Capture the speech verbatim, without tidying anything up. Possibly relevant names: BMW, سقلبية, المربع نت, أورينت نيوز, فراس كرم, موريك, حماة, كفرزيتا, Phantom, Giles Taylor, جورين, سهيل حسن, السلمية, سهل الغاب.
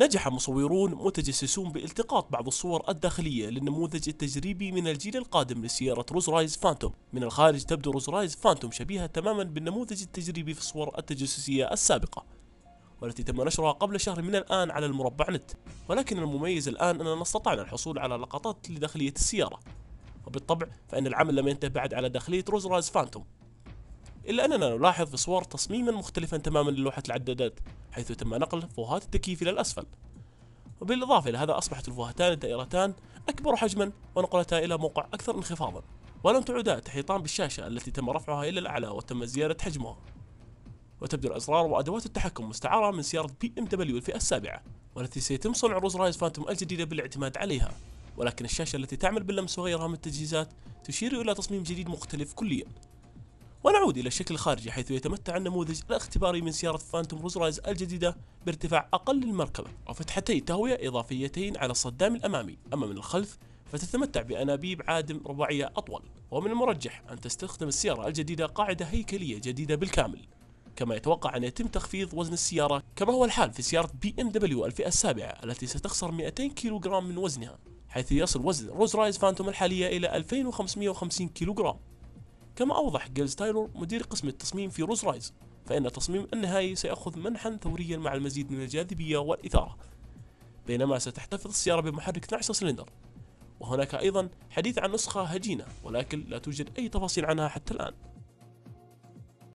نجح مصورون متجسسون بالتقاط بعض الصور الداخلية للنموذج التجريبي من الجيل القادم لسيارة روز-رويس فانتوم. من الخارج تبدو روز-رويس فانتوم شبيهة تماما بالنموذج التجريبي في الصور التجسسية السابقة والتي تم نشرها قبل شهر من الآن على المربع نت، ولكن المميز الآن أننا استطعنا الحصول على لقطات لداخلية السيارة، وبالطبع فإن العمل لم ينتهي بعد على داخلية روز-رويس فانتوم، إلا أننا نلاحظ في الصور تصميما مختلفا تماما للوحة العدادات، حيث تم نقل فوهات التكييف إلى الأسفل. وبالإضافة إلى هذا أصبحت الفوهتان الدائرتان أكبر حجما ونقلتها إلى موقع أكثر انخفاضا، ولم تعدا تحيطان بالشاشة التي تم رفعها إلى الأعلى وتم زيادة حجمها. وتبدو الأزرار وأدوات التحكم مستعارة من سيارة بي ام دبليو الفئة السابعة، والتي سيتم صنع روز-رويس فانتوم الجديدة بالاعتماد عليها، ولكن الشاشة التي تعمل باللمس وغيرها من التجهيزات تشير إلى تصميم جديد مختلف كليا. ونعود إلى الشكل الخارجي، حيث يتمتع النموذج الاختباري من سيارة فانتوم روز-رويس الجديدة بارتفاع أقل للمركبة وفتحتي تهوية إضافيتين على الصدام الأمامي، أما من الخلف فتتمتع بأنابيب عادم رباعية أطول. ومن المرجح أن تستخدم السيارة الجديدة قاعدة هيكلية جديدة بالكامل، كما يتوقع أن يتم تخفيض وزن السيارة كما هو الحال في سيارة بي ام دبليو الفئة السابعة التي ستخسر مئتين كيلوغرام من وزنها، حيث يصل وزن روز-رويس فانتوم الحالية إلى ألفين وخمسمئة وخمسين كيلوغرام. كما أوضح جيلز تايلور مدير قسم التصميم في روز-رويس، فإن تصميم النهائي سيأخذ منحا ثوريا مع المزيد من الجاذبية والإثارة، بينما ستحتفظ السيارة بمحرك اثني عشر سلندر. وهناك أيضا حديث عن نسخة هجينة، ولكن لا توجد أي تفاصيل عنها حتى الآن.